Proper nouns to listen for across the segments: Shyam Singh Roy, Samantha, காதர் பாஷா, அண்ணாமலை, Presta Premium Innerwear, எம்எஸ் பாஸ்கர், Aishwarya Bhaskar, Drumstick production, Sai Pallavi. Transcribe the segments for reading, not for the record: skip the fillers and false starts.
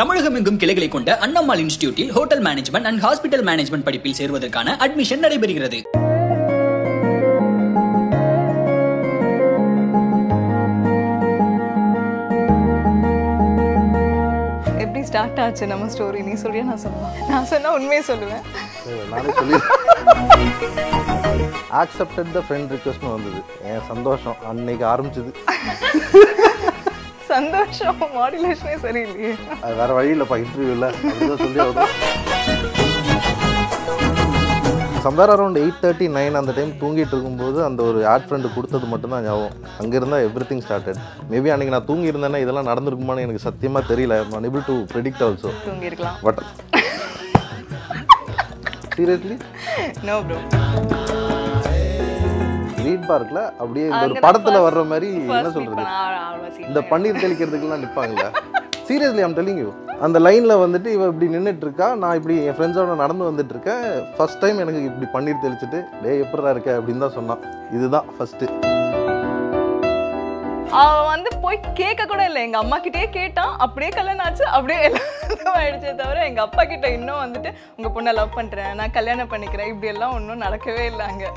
தமிழகமெங்கும் கிளைகளை கொண்ட அண்ணம்மாள் இன்ஸ்டிடியூட்டில் hotel management and hospital management படிப்பில் சேருவதற்கான அட்மிஷன் நடைபெறுகிறது. எப்படி ஸ்டார்ட் ஆச்சு நம்ம ஸ்டோரி? நீ சொல்றியா நான் சொல்லுவேன்? நான் சொன்னா உண்மையே சொல்லுவேன். நானே சொல்லிடுறேன். அக்செப்டட் தி ஃப்ரெண்ட் ரிக்வெஸ்ட் வந்தது. சந்தோஷம் அன்னைக்கு ஆரம்பிச்சது. சந்தோஷம் மாடுலேஷனே சரியில்லையே, அது வேற வழி இல்லைப்பா. இன்டர்வியூவில் அதுதான் சொல்லி சம்வேர் அரௌண்ட் 8:39 அந்த டைம் தூங்கிட்டு இருக்கும்போது அந்த ஒரு ஆட் ஃப்ரெண்டு கொடுத்தது மட்டும்தான் ஞாபகம். அங்கேருந்தா எவ்ரி திங் ஸ்டார்டட். மேபி அன்றைக்கி நான் தூங்கி இருந்தேன்னா இதெல்லாம் நடந்திருக்குமான்னு எனக்கு சத்தியமாக தெரியல. Unable to predict also. தூங்கிருக்கலாம் but seriously no bro. Green பார்க்கில் அப்படியே ஒரு படத்தில் வர்ற மாதிரி என்ன சொல்கிறது, இந்த பன்னீர் தெளிக்கிறதுக்குலாம் நிற்பாங்களே. சீரியஸ்லி ஐம் டெல்லிங் யூ, அந்த லைனில் வந்துட்டு இவன் இப்படி நின்றுட்டுருக்கா, நான் இப்படி என் ஃப்ரெண்ட்ஸோட நடந்து வந்துட்டுருக்கேன். ஃபஸ்ட் டைம் எனக்கு இப்படி பன்னீர் தெளிச்சுட்டு டே எப்படா இருக்க அப்படின்னு தான் சொன்னான். இதுதான் ஃபஸ்ட்டு. அவன் வந்து போய் கேட்க கூட இல்லை, எங்கள் அம்மா கிட்டே கேட்டான். அப்படியே கல்யாணம் ஆச்சு, அப்படியே எல்லாத்தையும் ஆயிடுச்சே தவிர எங்கள் அப்பா கிட்ட இன்னும் வந்துட்டு உங்கள் பொண்ணை லவ் பண்ணுறேன், நான் கல்யாணம் பண்ணிக்கிறேன் இப்படியெல்லாம் ஒன்றும் நடக்கவே இல்லை அங்கே.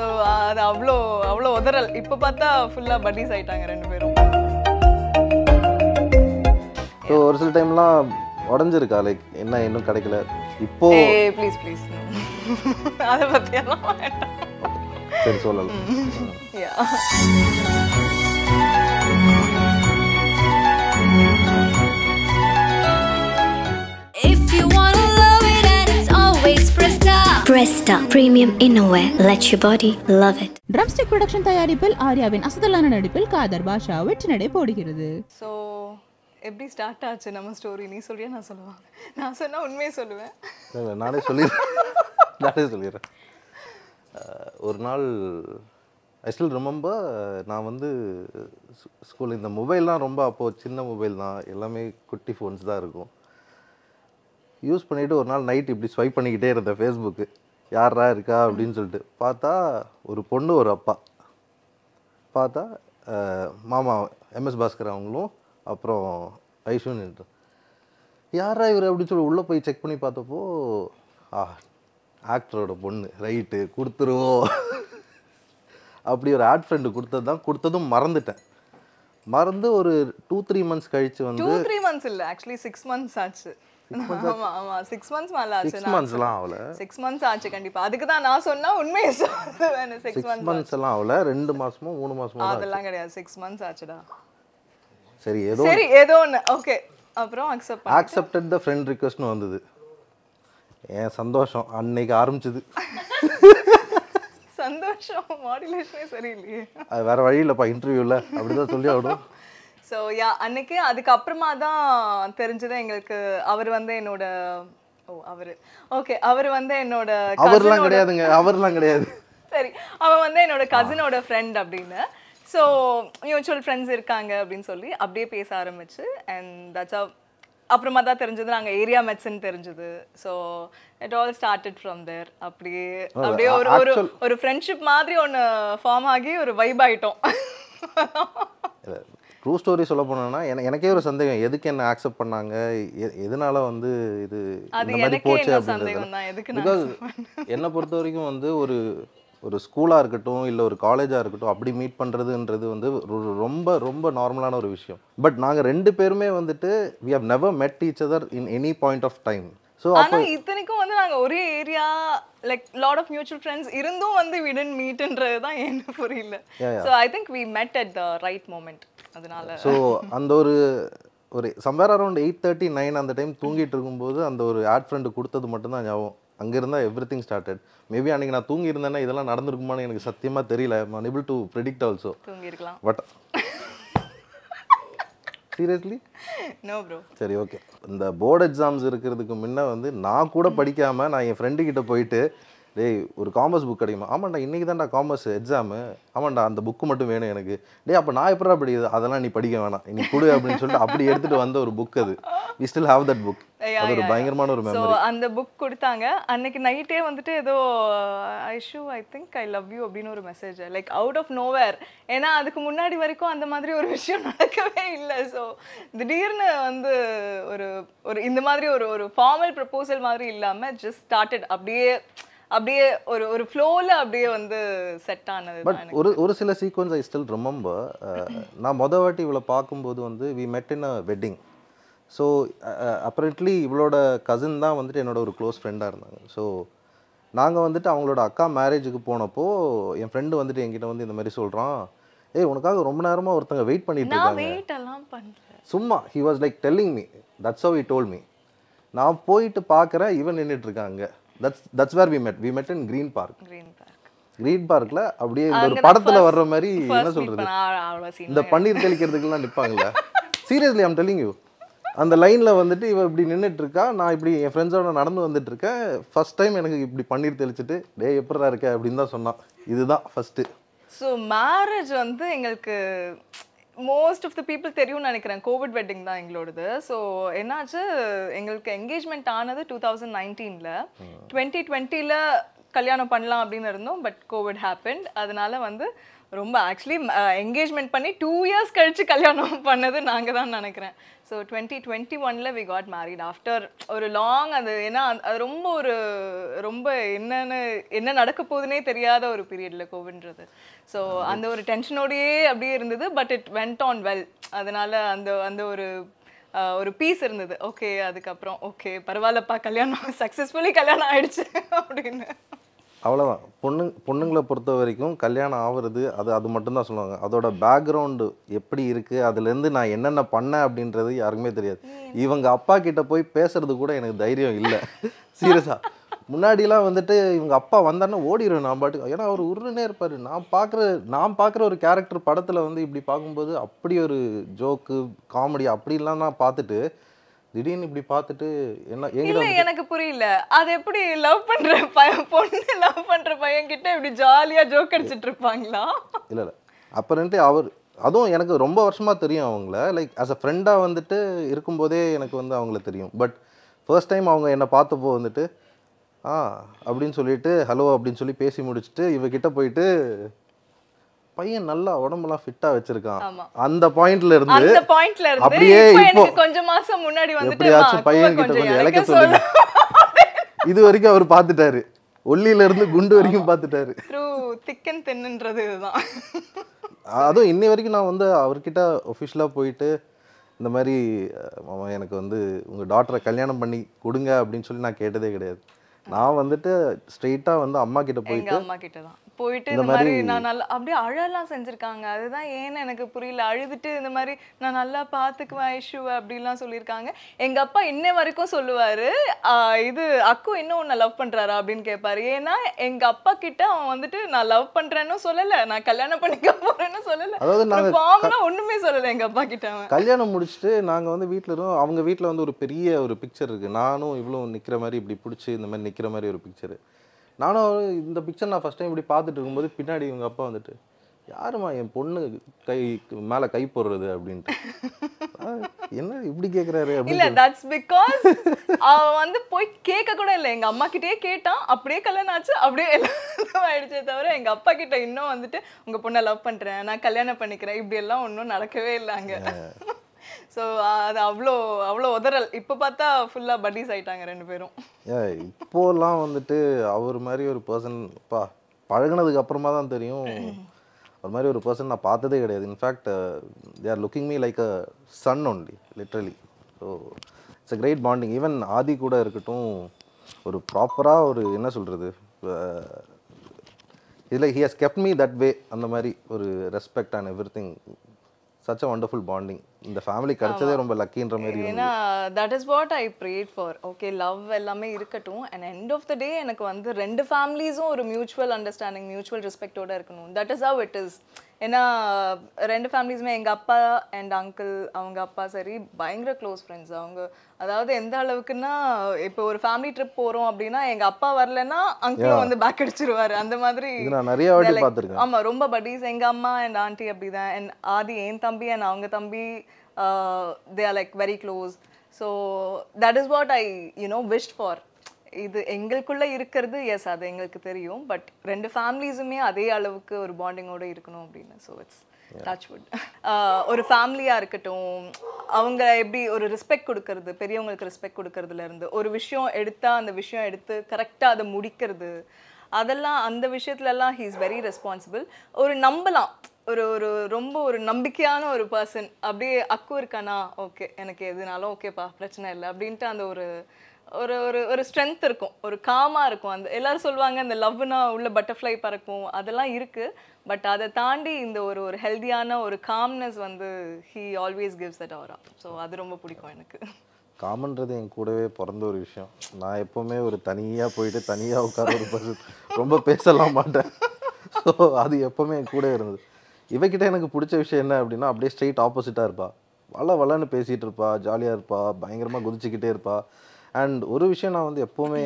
ஸோ அது அவ்வளோ அவ்வளோ உதறல். இப்போ பார்த்தா ஃபுல்லாக பட்டீஸ் ஆகிட்டாங்க ரெண்டு பேரும். ஸோ ஒரு சில டைம்லாம் உடஞ்சிருக்கா, லைக் என்ன இன்னும் கிடைக்கல இப்போ ப்ளீஸ் ப்ளீஸ் அதை பற்றியெல்லாம் சரி சொல்லலாம். Presta Premium Innerwear. Let your body love it. Drumstick production தயாரிப்பில் ஆரியாவின் அசதலான நடிப்பில் காதர் பாஷா வெற்றிநடை போடுகிறது. ஸோ எப்படி ஸ்டார்ட் ஆச்சு நம்ம ஸ்டோரி? நீ சொல்றியா நான் சொல்லுவேன்? நான் சொன்னா உண்மையே சொல்லுவேன். நானே சொல்லிடுறேன். ஒரு நாள் ஐ ஸ்டில் ரிமெம்பர், நான் வந்து ஸ்கூலில் இந்த மொபைல்லாம் ரொம்ப அப்போது சின்ன மொபைல் தான், எல்லாமே குட்டி ஃபோன்ஸ் தான் இருக்கும். யூஸ் பண்ணிவிட்டு ஒரு நாள் நைட் இப்படி ஸ்வைப் பண்ணிக்கிட்டே இருந்தேன் ஃபேஸ்புக்கு, யாரா இருக்கா அப்படின்னு சொல்லிட்டு. பார்த்தா ஒரு பொண்ணு ஒரு அப்பா, பார்த்தா மாமா எம்எஸ் பாஸ்கர் அவங்களும் அப்புறம் ஐஷுன்னு. யாரா இவர் அப்படின்னு சொல்லி உள்ளே போய் செக் பண்ணி பார்த்தப்போ ஆக்டரோட பொண்ணு. ரைட்டு கொடுத்துருவோம் அப்படி ஒரு ஆட் ஃப்ரெண்டு கொடுத்ததும் மறந்துட்டேன். மறந்து ஒரு 2-3 months கழிச்சு வந்து 2-3 months இல்லை, ஆக்சுவலி 6 months ஆச்சு. என் சந்தோஷம் அன்னைக்கு ஆரம்பிச்சது. சந்தோஷம் மாடுலேஷனே சரியில்லையே, அது வேற வழி இல்லைப்பா. இன்டர்வியூல அப்படிதான் சொல்லி ஆகணும். ஸோ யா அன்றைக்கி அதுக்கப்புறமா தான் தெரிஞ்சது எங்களுக்கு. அவர் வந்து என்னோட அவன் வந்து என்னோட கசினோட ஃப்ரெண்ட் அப்படின்னு. ஸோ மியூச்சுவல் ஃப்ரெண்ட்ஸ் இருக்காங்க அப்படின்னு சொல்லி அப்படியே பேச ஆரம்பிச்சு. அண்ட் தட்ஸ் அப்புறமா தான் தெரிஞ்சது நாங்கள் ஏரியா மெட்ஸ்ன்னு தெரிஞ்சது. So it all started from there. அப்படியே ஒரு ஒரு ஃப்ரெண்ட்ஷிப் மாதிரி ஒன்று ஃபார்ம் ஆகி ஒரு வைப் ஆகிட்டோம். ட்ரூ ஸ்டோரி சொல்ல போனோன்னா எனக்கே ஒரு சந்தேகம், எதுக்கு என்ன ஆக்செப்ட் பண்ணாங்க, எதனால வந்து இது இந்த மாதிரி போச்சு அப்படின்றது. பிகாஸ் என்னை பொறுத்த வரைக்கும் வந்து ஒரு ஒரு ஸ்கூலாக இருக்கட்டும் இல்லை ஒரு காலேஜாக இருக்கட்டும் அப்படி மீட் பண்ணுறதுன்றது வந்து ரொம்ப ரொம்ப நார்மலான ஒரு விஷயம். பட் நாங்கள் 2 பேருமே வந்துட்டு we have never met each other in any point of time. So ஆனால் இத்தனைக்கும் வந்து நாங்கள் ஒரே area, like lot of mutual friends இருந்தும் வந்து we didn't meet-ன்றது தான் எனக்கு புரியல. So I think we met at the right moment. அதனால ஸோ அந்த ஒரு ஒரு சம்வேர் அரௌண்ட் 8:39 அந்த டைம் தூங்கிட்டு இருக்கும்போது அந்த ஒரு ஆட் ஃப்ரெண்டு கொடுத்தது மட்டும்தான் ஞாபகம். அங்கேருந்தா எவ்ரி திங் ஸ்டார்டட். மேபி அன்றைக்கி நான் தூங்கி இருந்தேன்னா இதெல்லாம் நடந்திருக்குமான்னு எனக்கு சத்தியமாக தெரியல. Unable to predict also. தூங்கிருக்கலாம் பட் சீரியஸ்லி நோ ப்ரோ. சரி ஓகே. இந்த போர்டு எக்ஸாம்ஸ் இருக்கிறதுக்கு முன்னே வந்து நான் கூட படிக்காமல் நான் என் ஃப்ரெண்டுக்கிட்ட போயிட்டு டேய் ஒரு காமர்ஸ் புக் கிடைக்குமா? ஆமாண்டா இன்றைக்கி தான்டா காமர்ஸ் எக்ஸாமு, ஆமாண்டா அந்த புக்கு மட்டும் வேணும் எனக்கு. டேய் அப்போ நான் எப்படா படிக்குது? அதெல்லாம் நீ படிக்க வேணாம், நீ கொடு அப்படின்னு சொல்லிட்டு அப்படி எடுத்துகிட்டு வந்த ஒரு புக் அது. We still have that book. அது ஒரு பயங்கரமான ஒரு மெமரி. சோ அந்த book கொடுத்தாங்க. அன்னைக்கு நைட்டே வந்துட்டு ஏதோ Aishu I think I love you அப்படின ஒரு message like out of nowhere. ஏனா அதுக்கு முன்னாடி வரைக்கும் அந்த மாதிரி ஒரு விஷயம் நடக்கவே இல்ல. சோ திடீர்னு வந்து ஒரு ஒரு இந்த மாதிரி ஒரு ஒரு ஃபார்மல் ப்ரோபோசல் மாதிரி இல்லாம just started அப்படியே அப்படியே ஒரு ஒரு ஃப்ளோல அப்படியே வந்து செட் ஆனது. பட் ஒரு சில சீக்வென்ஸ் ஐ ஸ்டில் ரிமெம்பர். நான் மொத வாட்டி இவளை பாக்கும்போது வந்து we met in a wedding. So apparently இவளோட கசின் தான் வந்துட்டு என்னோட ஒரு க்ளோஸ் ஃப்ரெண்டாக இருந்தாங்க. ஸோ நாங்கள் வந்துட்டு அவங்களோட அக்கா மேரேஜுக்கு போனப்போ என் ஃப்ரெண்டு வந்துட்டு என்கிட்ட வந்து இந்த மாதிரி சொல்கிறான், ஏய் உனக்காக ரொம்ப நேரமாக ஒருத்தங்க வெயிட் பண்ணிட்டு இருக்காங்க சும்மா. He was like telling me that's how he told me. நான் போயிட்டு பார்க்குறேன் இவன் நின்றுட்டு இருக்காங்க. தட்ஸ் வேர் வி மெட் இன் கிரீன் பார்க். கிரீன் பார்க்கில் அப்படியே ஒரு படத்தில் வர்ற மாதிரி என்ன சொல்கிறது இந்த பன்னீர் தெளிக்கிறதுக்கெல்லாம் நிற்பாங்களே. Seriously I'm telling you. அந்த லைனில் வந்துட்டு இவன் இப்படி நின்றுட்டுருக்கா, நான் இப்படி என் ஃப்ரெண்ட்ஸோட நடந்து வந்துட்டுருக்கேன். ஃபஸ்ட் டைம் எனக்கு இப்படி பன்னீர் தெளிச்சுட்டு டே எப்படா இருக்க அப்படின்னு தான் சொன்னான். இதுதான் ஃபஸ்ட்டு. ஸோ மேரேஜ் வந்து எங்களுக்கு மோஸ்ட் ஆஃப் த பீப்புள் தெரியும்னு நினைக்கிறேன், கோவிட் வெட்டிங் தான் எங்களோடது. ஸோ என்னாச்சு எங்களுக்கு என்கேஜ்மெண்ட் ஆனது 2019ல். 2020ல் கல்யாணம் பண்ணலாம் அப்படின்னு இருந்தோம். But Covid happened. அதனால வந்து ரொம்ப ஆக்சுவலி என்கேஜ்மெண்ட் பண்ணி 2 years கழிச்சு கல்யாணம் பண்ணது நாங்கள் தான் நினைக்கிறேன். ஸோ 2021ல் வி காட் மேரிட் ஆஃப்டர் ஒரு லாங் அது ஏன்னா அது ரொம்ப ஒரு ரொம்ப என்னன்னு என்ன நடக்க போகுதுன்னே தெரியாத ஒரு பீரியடில் கோவிட்ன்றது. ஸோ அந்த ஒரு டென்ஷனோடையே அப்படியே இருந்தது. But it went on well. அதனால அந்த அந்த ஒரு ஒரு பீஸ் இருந்தது. ஓகே அதுக்கப்புறம் ஓகே பரவாயில்லப்பா கல்யாணம் சக்ஸஸ்ஃபுல்லி கல்யாணம் ஆயிடுச்சு அப்படின்னு. அவ்வளோதான். பொண்ணுங்களை பொறுத்த வரைக்கும் கல்யாணம் ஆகுறது அது அது மட்டும்தான் சொல்லுவாங்க. அதோட பேக்ரவுண்டு எப்படி இருக்குது அதுலேருந்து நான் என்னென்ன பண்ணேன் அப்படின்றது யாருக்குமே தெரியாது. இவங்க அப்பா கிட்ட போய் பேசுறது கூட எனக்கு தைரியம் இல்லை. சீரியஸாக முன்னாடிலாம் வந்துட்டு இவங்க அப்பா வந்தாருன்னா ஓடிடுவேன் நான் பாட்டுக்கு. ஏன்னா அவர் உருன்னே இருப்பார். நான் பார்க்குற ஒரு கேரக்டர் படத்தில் வந்து இப்படி பார்க்கும்போது அப்படி ஒரு ஜோக்கு காமெடி அப்படிலாம் நான் பார்த்துட்டு திடீர்னு இப்படி பார்த்துட்டு என்ன எங்கிட்ட எனக்கு புரியல அது எப்படி லவ் பண்ற பொண்ணு லவ் பண்ற பையன் கிட்ட இப்படி ஜாலியா ஜோக் அடிச்சிட்டு இருப்பாங்களா இல்ல. அப்பரண்ட்லி அவர் அதுவும் எனக்கு ரொம்ப வருஷமா தெரியும் அவங்கள லைக் ஆஸ் அ ஃப்ரெண்டா வந்துட்டு இருக்கும்போதே எனக்கு வந்து அவங்கள தெரியும். பட் ஃபர்ஸ்ட் டைம் அவங்க என்னை பார்த்தப்போ வந்துட்டு ஆ அப்படின்னு சொல்லிட்டு ஹலோ அப்படின்னு சொல்லி பேசி முடிச்சுட்டு இவகிட்ட போயிட்டு பையன் நல்லா உடம்பெல்லாம் ஃபிட்டா வச்சிருக்கான் அந்த பாயிண்ட்ல இருந்து அப்படியே இப்போ கொஞ்சம் மாசம் முன்னாடி வந்துட்டு பையன் கிட்ட கொஞ்சம் இலக்க சொல்லுங்க. இது வரைக்கும் அவர் பார்த்துட்டாரு ஒல்லியில இருந்து குண்டு வரைக்கும் பார்த்துட்டாரு. திக் அண்ட் தின்ன்றது இதுதான். அதுவும் இன்னை வரைக்கும் நான் வந்து அவர்கிட்ட ஒஃபிஷியலா போயிட்டு இந்த மாதிரி மாமா எனக்கு வந்து உங்க டாக்டரை கல்யாணம் பண்ணி கொடுங்க அப்படின்னு சொல்லி நான் கேட்டதே கிடையாது. நான் வந்துட்டு ஸ்ட்ரெயிட்டா வந்து அம்மா கிட்ட போயிட்டு அம்மா கிட்ட தான் போயிட்டு இந்த மாதிரி நான் நல்லா அப்படியே அழலாம் செஞ்சுருக்காங்க. அதுதான் ஏன்னு எனக்கு புரியல. அழுதுட்டு இந்த மாதிரி நான் நல்லா பார்த்துக்குவேன் ஐஷுவை அப்படிலாம் சொல்லியிருக்காங்க. எங்கள் அப்பா இன்ன வரைக்கும் சொல்லுவார் இது அக்கு இன்னும் உன்னை லவ் பண்ணுறாரா அப்படின்னு கேட்பாரு. ஏன்னா எங்கள் அப்பா கிட்ட அவன் வந்துட்டு நான் லவ் பண்ணுறேன்னு சொல்லலை, நான் கல்யாணம் பண்ணிக்க போகிறேன்னு சொல்லலை, அதாவது ஃபார்ம்லாம் ஒன்றுமே சொல்லலை எங்கள் அப்பா கிட்ட. அவன் கல்யாணம் முடிச்சுட்டு நாங்கள் வந்து வீட்டில் இருக்கோம். அவங்க வீட்டில் வந்து ஒரு பெரிய ஒரு பிக்சர் இருக்குது. நானும் இவ்வளோ நிற்கிற மாதிரி இப்படி பிடிச்சி இந்த மாதிரி நிற்கிற மாதிரி ஒரு பிக்சரு. நானும் இந்த பிக்சர் நான் ஃபஸ்ட் டைம் இப்படி பார்த்துட்டு இருக்கும்போது பின்னாடி இவங்க அப்பா வந்துட்டு யாருமா என் பொண்ணு கை மேலே கை போடுறது அப்படின்ட்டு என்ன இப்படி கேட்குறாரு இல்லை. தட்ஸ் பிகாஸ் அவன் வந்து போய் கேட்க கூட இல்லை. எங்கள் அம்மா கிட்டே கேட்டான் அப்படியே கல்யாணம் ஆச்சு அப்படியே எல்லாம் ஆயிடுச்சே தவிர எங்கள் அப்பா கிட்ட இன்னும் வந்துட்டு உங்கள் பொண்ணை லவ் பண்ணுறேன் நான் கல்யாணம் பண்ணிக்கிறேன் இப்படியெல்லாம் ஒன்றும் நடக்கவே இல்லைங்க. ஸோ அது அவ்வளோ உதறல். இப்போ பார்த்தா ஃபுல்லாக பட்டிஸ் ஆகிட்டாங்க ரெண்டு பேரும். இப்போலாம் வந்துட்டு அவர் மாதிரி ஒரு பர்சன் பா பழகினதுக்கு அப்புறமா தான் தெரியும் அவர் மாதிரி ஒரு பர்சன் நான் பார்த்ததே கிடையாது. In fact they are looking me like a son only literally. So it's a great bonding. Even Aadhi கூட இருக்கட்டும் ஒரு ப்ராப்பராக ஒரு என்ன சொல்கிறது இதில் he has kept me that way அந்த மாதிரி ஒரு respect and everything. Such a wonderful bonding. இந்த ஃபேமிலி கிடைச்சதே ரொம்ப லக்கின்ற மாதிரி இருக்கு. ஏன்னா that is what I prayed for. Okay love எல்லாமே இருக்கட்டும் and end of the day எனக்கு வந்து ரெண்டு ஃபேமிலிஸும் ஒரு மியூச்சுவல் அண்டர்ஸ்டாண்டிங் மியூச்சுவல் ரெஸ்பெக்டோட இருக்கணும். That is how it is. ஏன்னா ரெண்டு ஃபேமிலிஸுமே எங்கள் அப்பா அண்ட் அங்கிள் அவங்க அப்பா சரி பயங்கர க்ளோஸ் ஃப்ரெண்ட்ஸ் அவங்க. அதாவது எந்த அளவுக்குன்னா இப்போ ஒரு ஃபேமிலி ட்ரிப் போகிறோம் அப்படின்னா எங்கள் அப்பா வரலன்னா அங்கிளும் வந்து பேக் அடிச்சிருவாரு அந்த மாதிரி நான் நிறைய வாட்டி பார்த்துருக்கேன். ஆமாம் ரொம்ப பட்டீஸ். எங்கள் அம்மா அண்ட் ஆண்டி அப்படி தான். அண்ட் ஆதி என் தம்பி அண்ட் அவங்க தம்பி they are like very close. So that is what I, wished for. Yes, but rendu families ume adhe alavukku or bonding oda irukano appadina, so it's touch wood. Oru family ah irukattum, avanga eppadi oru respect kodukiradhu, periyavangalukku respect kodukiradhula irundhu oru vishayam edutha and vishayam eduthu correct ah adha mudikiradhu, adella andha vishayathila ella he is very responsible. Oru nambalam oru romba oru nambikiyana oru person appadi akku irkana, okay enakku edunalo okay pa prachana illa appdinta andha oru ஒரு strength இருக்கும், ஒரு gamma இருக்கும். அந்த எல்லாரும் சொல்வாங்க அந்த லவ்னா உள்ள பட்டர்ஃப்ளை பறக்கும், அதெல்லாம் இருக்கு. பட் அதை தாண்டி இந்த ஒரு ஹெல்தியான ஒரு காம்னஸ் வந்து he always gives that aura. So அது ரொம்ப பிடிக்கும் எனக்கு. காமன்றது என் கூடவே பிறந்த ஒரு விஷயம். நான் எப்பவுமே ஒரு தனியா போயிட்டு தனியா உட்கார ஒரு பர்சன், ரொம்ப பேசலாம் மாட்டேன். ஸோ அது எப்பவுமே என் கூட இருந்தது. இவகிட்ட எனக்கு பிடிச்ச விஷயம் என்ன அப்படின்னா, அப்படியே ஸ்ட்ரெயிட் ஆப்போசிட்டா இருப்பா, வள வளன்னு பேசிட்டு இருப்பா, ஜாலியா இருப்பா, பயங்கரமா குதிச்சுக்கிட்டே இருப்பா. அண்ட் ஒரு விஷயம் நான் வந்து எப்போவுமே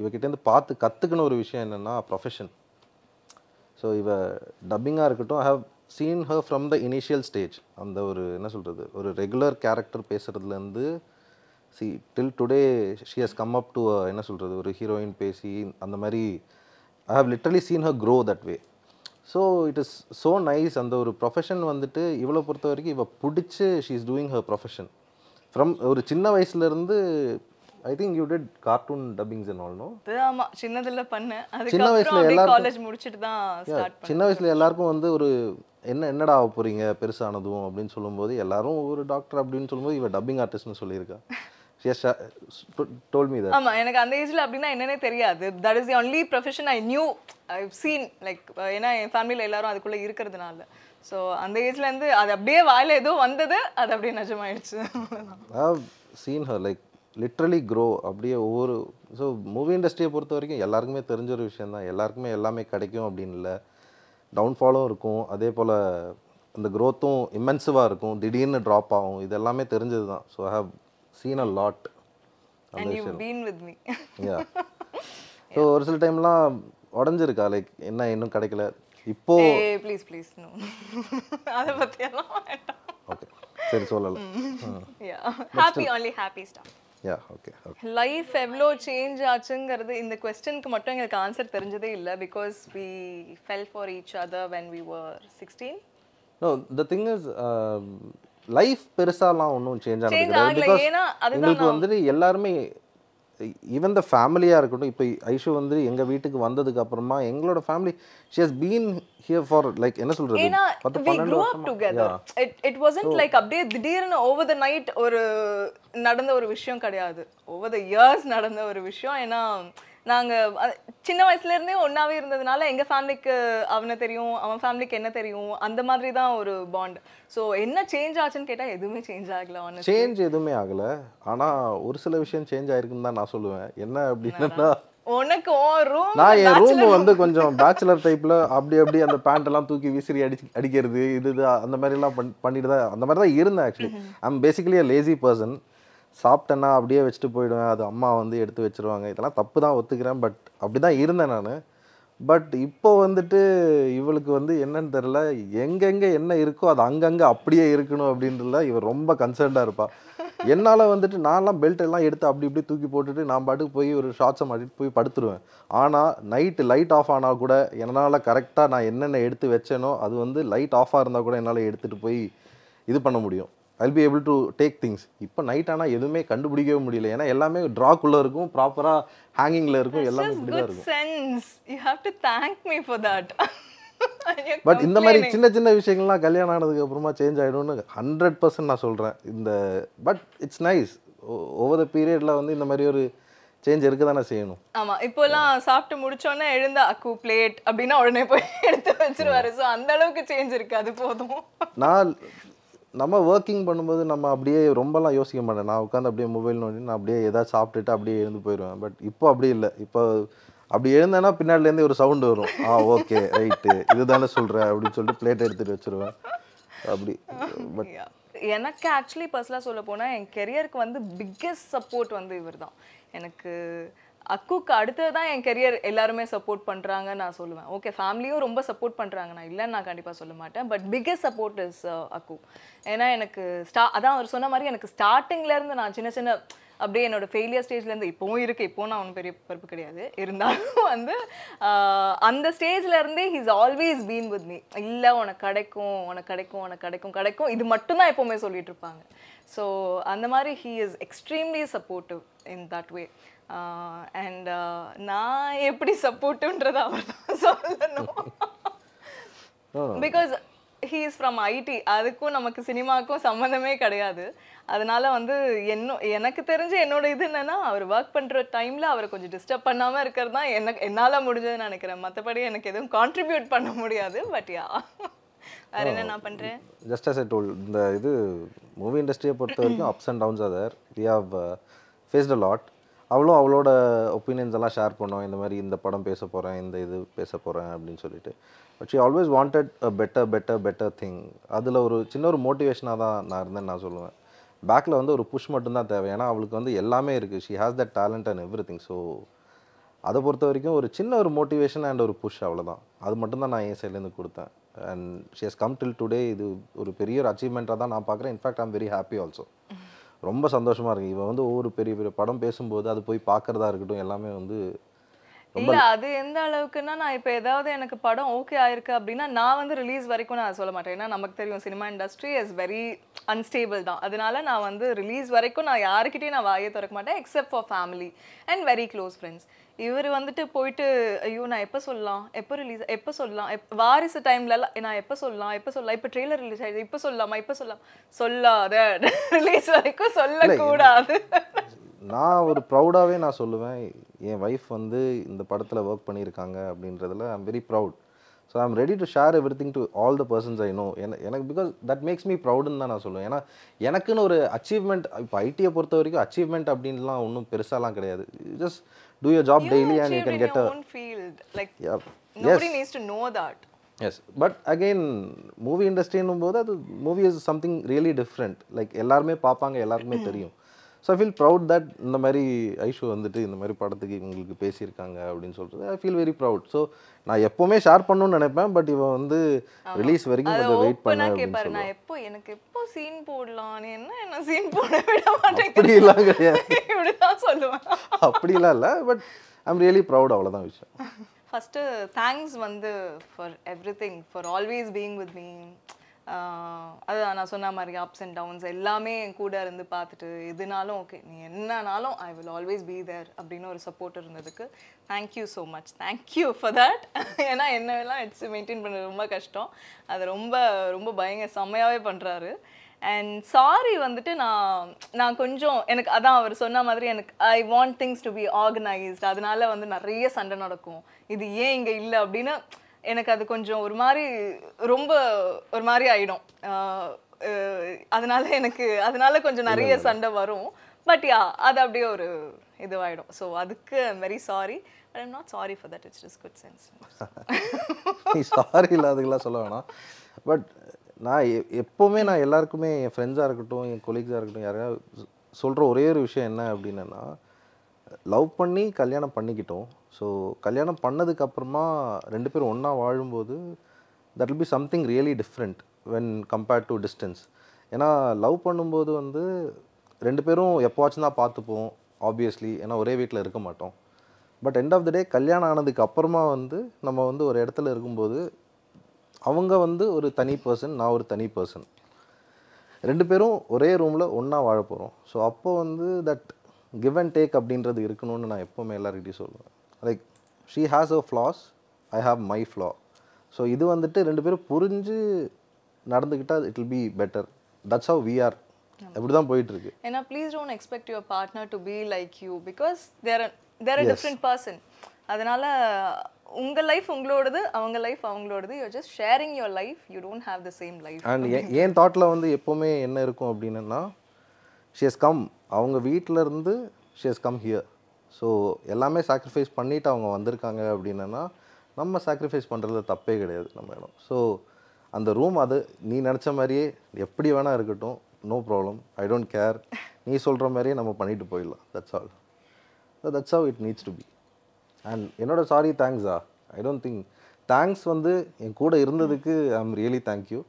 இவகிட்டேருந்து பார்த்து கற்றுக்கணும். ஒரு விஷயம் என்னென்னா ப்ரொஃபஷன். ஸோ இவ டப்பிங்காக இருக்கட்டும், I have seen her from the initial stage. அந்த ஒரு என்ன சொல்கிறது, ஒரு ரெகுலர் கேரக்டர் பேசுகிறதுலேருந்து till today she has come up to என்ன சொல்கிறது, ஒரு ஹீரோயின் பேசி அந்த மாதிரி I have literally seen her grow that way. So it is so nice. அந்த ஒரு ப்ரொஃபஷன் வந்துட்டு இவளை பொறுத்த வரைக்கும் இவ பிடிச்சி she is doing her profession from ஒரு சின்ன வயசுலேருந்து. I think you did cartoon dubbings and all, no? ஆமா, சின்னதுல பண்ண. அதுக்கு அப்புறம் காலேஜ் முடிச்சிட்டு தான் ஸ்டார்ட் பண்ணேன். சின்ன வயசுல எல்லாருக்கும் வந்து ஒரு என்னடா ஆக போறீங்க பெருசானதும் அப்படினு சொல்லும்போது எல்லாரும் ஒரு டாக்டர் அப்படினு சொல்லும்போது இவ டப்பிங் ஆர்டிஸ்ட்னு சொல்லிருக்கா. She told me that. ஆமா, எனக்கு அந்த ஏஜ்ல அப்படினா என்னனே தெரியாது. That is the only profession I knew. I've seen like ஏனா என் ஃபேமிலில எல்லாரும் அதுக்குள்ள இருக்குறதுனால. So அந்த ஏஜ்ல இருந்து அது அப்படியே வாயில ஏதோ வந்தது, அது அப்படியே நிஜமாயிடுச்சு. I've seen her like literally grow அப்படியே ஒவ்வொரு. ஸோ மூவி இண்டஸ்ட்ரியை பொறுத்த வரைக்கும் எல்லாருக்குமே தெரிஞ்ச ஒரு விஷயந்தான், எல்லாருக்குமே எல்லாமே கிடைக்கும் அப்படின்னு இல்லை. டவுன்ஃபாலும் இருக்கும், அதே போல் அந்த க்ரோத்தும் இம்மென்சிவாக இருக்கும், திடீர்னு ட்ராப் ஆகும், இது எல்லாமே தெரிஞ்சது தான். So I have seen a lot. So ஒரு சில டைம்லாம் உடஞ்சிருக்கா, லைக் என்ன இன்னும் கிடைக்கல இப்போ ப்ளீஸ் ப்ளீஸ் நோ அதை பற்றியெல்லாம் ஓகே சரி சொல்லலாம். Happy only happy stop. Life எவ்வளோ சேஞ்ச் ஆச்சுங்கிறது இந்த கொஸ்டினுக்கு மட்டும் எங்களுக்கு ஆன்சர் தெரிஞ்சதே இல்லை. Because we fell for each other when we were 16. No, the thing is life பெருசாலாம் ஒன்றும் சேஞ்ச் ஆனது பிகாஸ் எங்களுக்கு வந்துட்டு எல்லாருமே ஈவன் த ஃபேமிலியாக இருக்கட்டும். இப்போ ஐஷு வந்து எங்கள் வீட்டுக்கு வந்ததுக்கு அப்புறமா எங்களோட family she has been here for like என்ன சொல்றது, we grew up together. It wasn't like அப்படியே திடீர்னு over the night ஒரு நடந்த ஒரு விஷயம் கிடையாது, over the years நடந்த ஒரு விஷயம். ஏன்னா நாங்கள் சின்ன வயசுலேருந்தே ஒன்றாவே இருந்ததுனால எங்கள் ஃபேமிலிக்கு அவனை தெரியும், அவன் ஃபேமிலிக்கு என்ன தெரியும், அந்த மாதிரி தான் ஒரு பாண்ட். ஸோ என்ன சேஞ்ச் ஆச்சுன்னு கேட்டால் எதுவுமே சேஞ்ச் ஆகலை. அவனு சேஞ்ச் எதுவுமே ஆகலை, ஆனால் ஒரு சில விஷயம் சேஞ்ச் ஆகிருக்குன்னு தான் நான் சொல்லுவேன். என்ன அப்படின்னா உனக்கு நான் என் ரூம் வந்து கொஞ்சம் பேச்சுலர் டைப்பில் அப்படி அந்த பேண்ட்டெல்லாம் தூக்கி விசிறி அடிக்கிறது இது அந்த மாதிரிலாம் பண்ணிட்டு தான் அந்த மாதிரி தான் இருந்தேன். Actually I'm basically a lazy person. சாப்பிட்டேன்னா அப்படியே வச்சுட்டு போயிடுவேன், அது அம்மா வந்து எடுத்து வச்சுருவாங்க. இதெல்லாம் தப்பு தான், ஒத்துக்கிறேன், பட் அப்படி தான் இருந்தேன் நான். பட் இப்போ வந்துட்டு இவளுக்கு வந்து என்னன்னு தெரில, எங்கெங்கே என்ன இருக்கோ அது அங்கங்கே அப்படியே இருக்கணும் அப்படின்றதுல இவர் ரொம்ப கன்சர்ன்டாக இருப்பாள். என்னால் வந்துட்டு நான்லாம் பெல்ட் எல்லாம் எடுத்து அப்படி இப்படி தூக்கி போட்டுட்டு நான் பாட்டுக்கு போய் ஒரு ஷார்ட்ஸை மாட்டிட்டு போய் படுத்துருவேன். ஆனால் நைட்டு லைட் ஆஃப் ஆனால் கூட என்னால் கரெக்டாக நான் என்னென்ன எடுத்து வச்சேனோ அது வந்து லைட் ஆஃபாக இருந்தால் கூட என்னால் எடுத்துகிட்டு போய் இது பண்ண முடியும். I'll be able to take things. இப்போ நைட் ஆனால் எதுவுமே கண்டுபிடிக்கவே முடியல, ஏன்னா எல்லாமே ட்ராக்குள்ளே இருக்கும், ப்ராப்பராக ஹேங்கிங்கில் இருக்கும், எல்லாமே இப்படிதான் இருக்கும். பட் இந்த மாதிரி சின்ன சின்ன விஷயங்கள்லாம் கல்யாணம் ஆனதுக்கு அப்புறமா சேஞ்ச் ஆகிடும்னு 100% நான் சொல்கிறேன். இந்த பட் இட்ஸ் நைஸ், ஒவ்வொரு பீரியடில் வந்து இந்த மாதிரி ஒரு சேஞ்ச் இருக்க தானே செய்யணும். ஆமாம், இப்போலாம் சாப்பிட்டு முடிச்சோன்னே எழுந்தா அக்கு பிளேட் அப்படின்னா உடனே போய் எடுத்து வச்சிருவாரு. ஸோ அந்த அளவுக்கு சேஞ்ச் இருக்குது, அது போதும். நம்ம ஒர்க்கிங் பண்ணும்போது நம்ம அப்படியே ரொம்பலாம் யோசிக்க மாட்டேன். நான் உட்காந்து அப்படியே மொபைல் நோண்டி நான் அப்படியே ஏதாவது சாப்பிட்டுட்டு அப்படியே எழுந்து போயிடுவேன். பட் இப்போ அப்படி இல்லை, இப்போ அப்படி எழுந்தேன்னா பின்னாடிலேருந்து ஒரு சவுண்டு வரும், ஆ ஓகே ரைட்டு இதுதானே சொல்கிறேன் அப்படின்னு சொல்லிட்டு பிளேட் எடுத்துகிட்டு வச்சுருவேன் அப்படி. பட் எனக்கு ஆக்சுவலி பர்சனலாக சொல்ல போனால் என் கெரியருக்கு வந்து பிக்கெஸ்ட் சப்போர்ட் வந்து இவர் தான். எனக்கு அக்குக்கு அடுத்து தான் என் career எல்லாரும் சப்போர்ட் பண்றாங்க நான் சொல்லுவேன் ஓகே ஃபேமிலியும் ரொம்ப சப்போர்ட் பண்றாங்க நான் இல்ல நான் கண்டிப்பா சொல்ல மாட்டேன் பட் biggest support is அக்கு ஏனா எனக்கு அதான் அவர் சொன்ன மாதிரி எனக்கு ஸ்டார்டிங்ல இருந்து நான் சின்ன சின்ன அப்படியே என்னோட ஃபெயிலியர் ஸ்டேஜ்ல இருந்து இப்போவும் இருக்கு இப்போ நான் ஒண்ணு பெரிய பர்ப்பு கிடையாது இருந்தாலும் வந்து அந்த ஸ்டேஜ்ல இருந்தே he has always been with me இல்ல உனக்கு கிடைக்கும் இது மட்டும் தான் எப்பவுமே சொல்லிட்டு இருப்பாங்க so அந்த மாதிரி he is extremely supportive in that way and நான் எப்படி சப்போர்ட்ன்றத அவர்தான் சொல்லணும் because he is from IT அதுக்கும் நமக்கு சினிமாக்கும் சம்பந்தமே கிடையாது அதனால வந்து எனக்கு தெரிஞ்ச என்னோட இது என்னன்னா அவர் வர்க் பண்ற டைம்ல அவரை கொஞ்சம் டிஸ்டர்ப் பண்ணாம இருக்கறது தான் என்னால முடிஞ்சதுன்னு நினைக்கிறேன் மத்தபடி எனக்கு எதுவும் கான்ட்ரிபியூட் பண்ண முடியாது பட் யா வேற என்ன நான் பண்றேன் just as I told இந்த இது மூவி இண்டஸ்ட்ரியை பொறுத்த வரைக்கும் ups and downs are there we have faced a lot அவளோ அவளோட opinions எல்லாம் ஷேர் பண்ணோம் இந்த மாதிரி இந்த படம் பேச போறேன் இந்த இது பேச போறேன் அப்படி சொல்லிட்டு but she always wanted a better thing அதுல ஒரு சின்ன ஒரு மோட்டிவேஷனா தான் நான் இருந்தேன் நான் சொல்லுவேன் பேக்ல வந்து ஒரு புஷ் மட்டும் தான் தேவை ஏனா அவளுக்கு வந்து எல்லாமே இருக்கு she has that talent and everything so அத பொறுத்த வரைக்கும் ஒரு சின்ன ஒரு மோட்டிவேஷன் and ஒரு புஷ் அவ்வளவுதான் அது மட்டும் தான் நான் ஏ சைடுல இருந்து கொடுத்தேன் and she has come till today இது ஒரு பெரிய அச்சீவ்மென்ட்டா தான் நான் பார்க்கறேன் in fact I am very happy also ரொம்ப சந்தோஷமா இருக்கு இவ வந்து ஒவ்வொரு பெரிய பெரிய படம் பேசும்போது அது போய் பார்க்கறதா இருக்கட்டும் எல்லாமே வந்து இல்ல அது எந்த அளவுக்குன்னா நான் இப்ப ஏதாவது எனக்கு படம் ஓகே ஆயிருக்கு அப்படினா நான் வந்து ரிலீஸ் வரைக்கும் நான் சொல்ல மாட்டேன் ஏன்னா நமக்கு தெரியும் cinema industry is very unstable தான் அதனால நான் வந்து ரிலீஸ் வரைக்கும் நான் யார்கிட்டயும் நான் வாயை திறக்க மாட்டேன் except for family and very close friends இவர் வந்துட்டு போய்ட்டு ஐயோ நான் எப்ப ரிலீஸ் வாரிசு டைம்ல நான் எப்ப சொல்லலாம் இப்ப ட்ரைலர் ரிலீஸ் ஆயிடுச்சு இப்ப சொல்லலாம் சொல்லாத ரிலீஸ் வரைக்கும் சொல்ல கூடாது நான் ஒரு ப்ரௌடாவே நான் சொல்லுவேன் என் வைஃப் வந்து இந்த படத்துல வர்க் பண்ணிருக்காங்க அப்படின்றதுல I am very proud so I am ready to share everything to all the persons I know எனக்கு because that makes me proud ன்னு நான் சொல்லுவேன் ஏனா எனக்குன்னு ஒரு அச்சீவ்மென்ட் இப்ப ஐடியை பொறுத்த வரைக்கும் அச்சீவ்மென்ட் அப்படின்னுலாம் ஒண்ணும் பெருசாலாம் கிடையாது just do your job daily and you can get a own field like yeah. nobody yes. needs to know that yes but again movie industry னும்போது அது movie is something really different like எல்லாரும் பாப்பாங்க எல்லாரும் தெரியும் so I feel proud that இந்த மாதிரி ஐஷு வந்துட்டு இந்த மாதிரி படத்துக்கு உங்களுக்கு பேசியிருக்காங்க அப்படினு சொல்றது I feel very proud so நான் எப்பவுமே ஷேர் பண்ணனும்னு நினைப்பேன் பட் இவ வந்து ரிலீஸ் வரைக்கும் கொஞ்சம் வெயிட் பண்ண அப்படினு நான் எனக்கு எப்போ சீன் போடலாம் நீ என்ன சீன் போட விட மாட்டேங்க இப்படி தான் சொல்லுவேன் அப்படி இல்ல but I am really proud அவ்வளவுதான் விஷயம் first thanks வந்து for everything for always being with me அதான் நான் சொன்ன மாதிரி அப்ஸ் அண்ட் டவுன்ஸ் எல்லாமே என் கூட இருந்து பார்த்துட்டு இதுனாலும் ஓகே நீ என்னனாலும் I will always be there அப்படின்னு ஒரு சப்போர்ட் இருந்ததுக்கு thank you so much thank you for that ஏன்னா என்னெல்லாம் இட்ஸ் மெயின்டைன் பண்ணுறது ரொம்ப கஷ்டம் அது ரொம்ப ரொம்ப பயங்கர செம்மையாகவே பண்ணுறாரு அண்ட் சாரி வந்துட்டு நான் கொஞ்சம் எனக்கு அதான் அவர் சொன்ன மாதிரி எனக்கு I want things to be organised அதனால வந்து நிறைய சண்டை நடக்கும் இது ஏன் இங்கே இல்லை அப்படின்னு எனக்கு அது கொஞ்சம் ஒரு மாதிரி ரொம்ப ஒரு மாதிரி ஆயிடும் அதனால எனக்கு அதனால கொஞ்சம் நிறைய சண்டை வரும் பட் யா அது அப்படியே ஒரு இதுவாயிடும் ஸோ அதுக்கு I am very sorry but I am not sorry for that it's just good sense sorry இல்லை அதுக்கெல்லாம் சொல்ல வேணாம் பட் நான் எப்போவுமே நான் எல்லாருக்குமே என் ஃப்ரெண்ட்ஸாக இருக்கட்டும் என் கொலீக்ஸாக இருக்கட்டும் யாராவது சொல்கிற ஒரே ஒரு விஷயம் என்ன அப்படின்னா லவ் பண்ணி கல்யாணம் பண்ணிக்கிட்டோம் ஸோ கல்யாணம் பண்ணதுக்கப்புறமா ரெண்டு பேரும் ஒன்றா வாழும்போது that will be something really different when compared to distance ஏன்னா லவ் பண்ணும்போது வந்து ரெண்டு பேரும் எப்போவாச்சும் தான் பார்த்துப்போம் ஆப்வியஸ்லி ஏன்னா ஒரே வீட்டில் இருக்க மாட்டோம் but end of the day கல்யாணம் ஆனதுக்கு அப்புறமா வந்து நம்ம வந்து ஒரு இடத்துல இருக்கும்போது அவங்க வந்து ஒரு தனி பர்சன் நான் ஒரு தனி பர்சன் ரெண்டு பேரும் ஒரே ரூமில் ஒன்றா வாழ போகிறோம் ஸோ அப்போ வந்து தட் give and take அப்படின்றது இருக்கணும்னு நான் எப்பவுமே எல்லார்கிட்டயும் சொல்லுவேன் like she has her flaws I have my flaw so இது வந்துட்டு ரெண்டு பேரும் புரிஞ்சு நடந்துக்கிட்டா it will be better that's how we are அப்படி தான் போயிட்டு இருக்கு and please don't expect your partner to be like you because they are a different person அதனால உங்க லைஃப் உங்களோடது அவங்க லைஃப் அவங்களோடது you are just sharing your life you don't have the same life and ஏன் தாட்ல வந்து எப்பவுமே என்ன இருக்கும் அப்படினா she has come அவங்க வீட்ல இருந்து she has come here so எல்லாமே sacrifice பண்ணிட்டு அவங்க வந்திருக்காங்க அப்படினா நம்ம sacrifice பண்றது தப்பே கிடையாது நம்ம இடம் so அந்த ரூம் அது நீ நினைச்ச மாதிரியே எப்படி வேணா இருக்கட்டும் no problem I don't care நீ சொல்ற மாதிரியே நம்ம பண்ணிட்டு போயிடலாம் that's all So that's how it needs to be. And you know, sorry, thanks. I don't think thanks on the encoder irundadukku. I'm really thank you.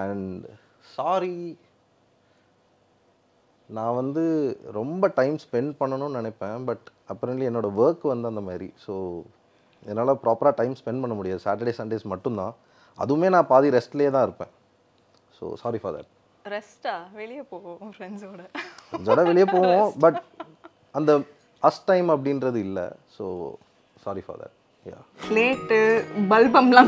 And sorry, I spent time spent but apparently I work on so I can't proper time spend on Saturday Sundays. I rest. So sorry for that. Rest? Friends. But and the us time abdindradilla. So sorry for that. Yeah. Plate bulb amlam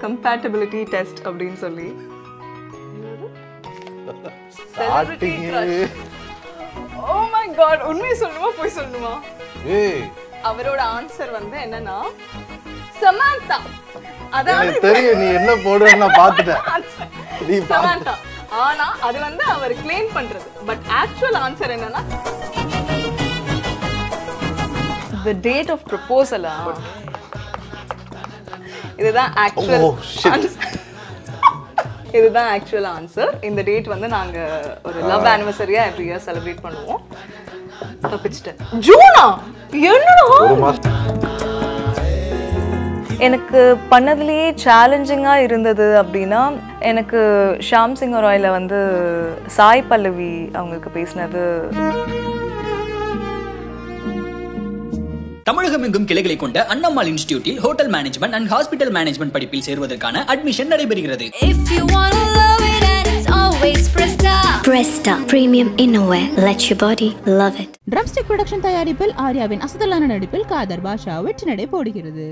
compatibility test abdin solli. Starting crush. Oh my god, unnai solluma poi solluma. Hey. Avaroda answer vandha enna na Samantha. Adha theriya nee enna podrana na paathita. Samantha. Ana adu vandu avar claim pandrathu. But actual answer enna na the date of proposal. This is the actual answer. This is the actual answer. In the date, we love anniversary every year celebrate. June! What? I challenging Shyam Singh Roy Sai Pallavi. தமிழகமெங்கும் கிளைகளை கொண்ட அண்ணாமலை இன்ஸ்டிடியூட்டில் hotel management and hospital management படிப்பில் சேர்வதற்கான admission நடைபெறுகிறது. If you wanna love it and it's always Presta. Presta Premium Innerwear. Let your body love it. Drumstick production தயாரிப்பில் ஆர்யாவின் அசதலான நடிப்பில் காதர் பாஷா வெற்றி நடை போடுகிறது.